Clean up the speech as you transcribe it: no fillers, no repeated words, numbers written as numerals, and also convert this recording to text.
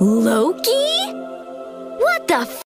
Loki? What the f***?